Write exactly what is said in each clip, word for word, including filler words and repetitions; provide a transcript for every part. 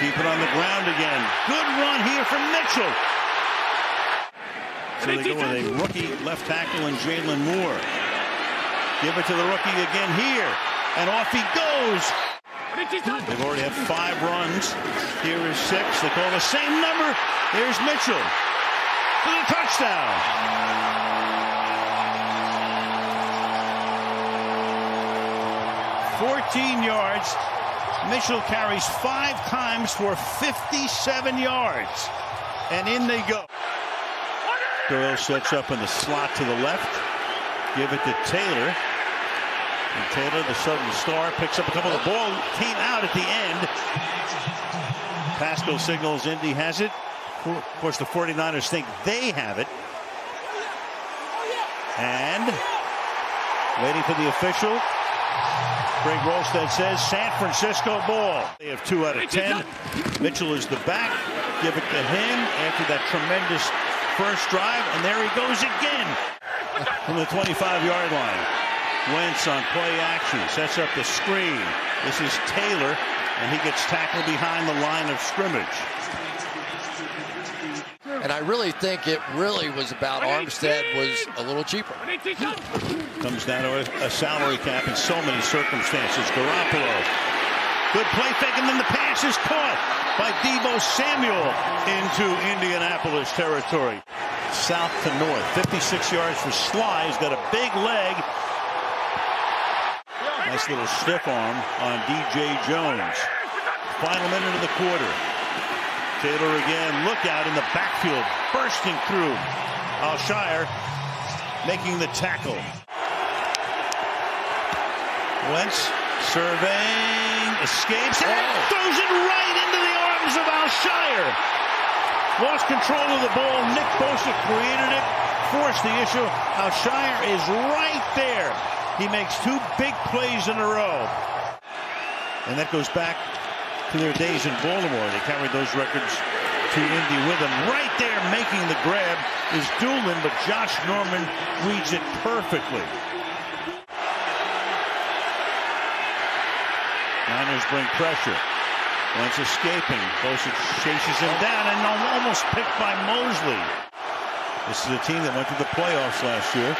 Keep it on the ground again. Good run here from Mitchell. So they go with a rookie left tackle and Jalen Moore. Give it to the rookie again here. And off he goes. They've already had five runs. Here is six. They call the same number. There's Mitchell for the touchdown. fourteen yards. Mitchell carries five times for fifty-seven yards. And in they go. Doyle sets up in the slot to the left. Give it to Taylor. And Taylor, the Southern Star, picks up a couple. The ball came out at the end. Pasco signals Indy has it. Of course, the forty-niners think they have it. And waiting for the official. Greg Rolstead says San Francisco ball. They have two out of ten. Mitchell is the back. Give it to him after that tremendous first drive. And there he goes again from the twenty-five yard line. Wentz on play action, sets up the screen. This is Taylor, and he gets tackled behind the line of scrimmage. And I really think it really was about Armstead was a little cheaper. Comes down to a salary cap in so many circumstances. Garoppolo, good play fake, and then the pass is caught by Debo Samuel into Indianapolis territory. South to north, fifty-six yards for Sly. He's got a big leg. Nice little stiff arm on D J Jones. Final minute of the quarter. Taylor again, look out in the backfield, bursting through. Al-Shire making the tackle. Wentz surveying, escapes, and oh. throws it right into the arms of Al-Shire. Lost control of the ball. Nick Bosa created it, forced the issue. Al-Shire is right there. He makes two big plays in a row. And that goes back to their days in Baltimore. They carried those records to Indy with him. Right there making the grab is Doolin, but Josh Norman reads it perfectly. Niners bring pressure. Wentz escaping. Bosa chases him down and almost picked by Mosley. This is a team that went to the playoffs last year.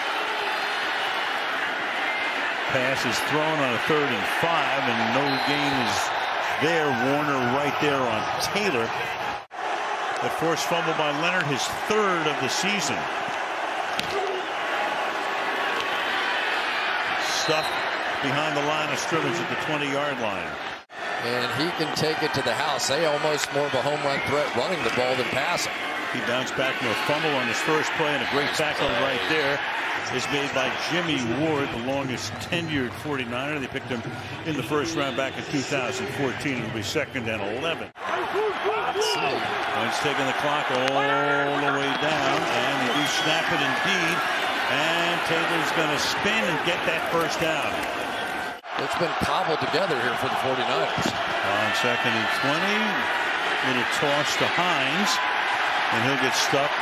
Pass is thrown on a third and five, and no gain is there. Warner right there on Taylor. The forced fumble by Leonard, his third of the season. Stuffed behind the line of scrimmage at the twenty yard line. And he can take it to the house. They almost more of a home run threat running the ball than passing. He bounced back to a fumble on his first play, and a great tackle right there is made by Jimmy Ward, the longest tenured forty-niner. They picked him in the first round back in two thousand fourteen. It'll be second and eleven. Wentz taking the clock all the way down, and they do snap it indeed. And Taylor's going to spin and get that first down. It's been cobbled together here for the forty-niners. On second and twenty, then a toss to Hines, and he'll get stuck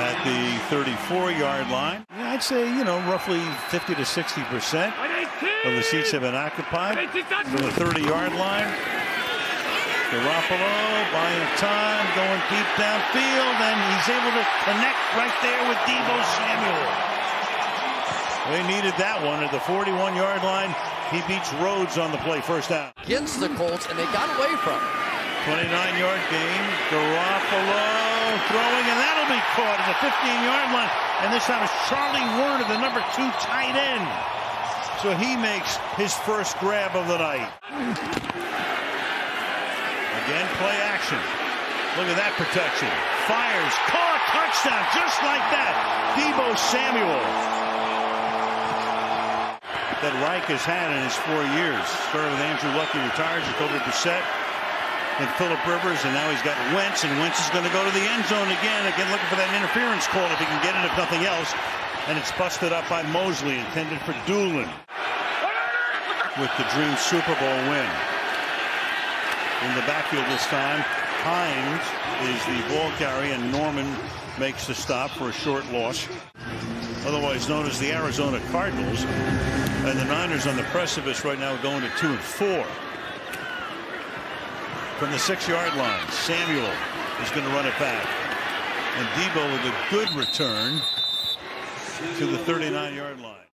at the thirty-four yard line. I'd say, you know, roughly fifty to sixty percent of the seats have been occupied. From the thirty yard line, Garoppolo buying time, going deep downfield, and he's able to connect right there with Debo Samuel. They needed that one at the forty-one yard line. He beats Rhodes on the play, first down. Gets the Colts, and they got away from it. twenty-nine yard game, Garoppolo throwing, and that'll be caught at the fifteen yard line, and this time it's Charlie Werner, the number two tight end. So he makes his first grab of the night. Again, play action. Look at that protection. Fires, caught, touchdown, just like that. Debo Samuel. That Reich has had in his four years. Started with Andrew Luck, who retires, Jacoby Bissette, and Philip Rivers, and now he's got Wentz, and Wentz is going to go to the end zone again. Again, looking for that interference call if he can get it, if nothing else. And it's busted up by Mosley, intended for Doolin, with the dream Super Bowl win. In the backfield this time, Hines is the ball carrier, and Norman makes the stop for a short loss. Otherwise known as the Arizona Cardinals, and the Niners on the precipice right now, going to two and four. from the six-yard line. Samuel is going to run it back. And Debo with a good return to the thirty-nine-yard line.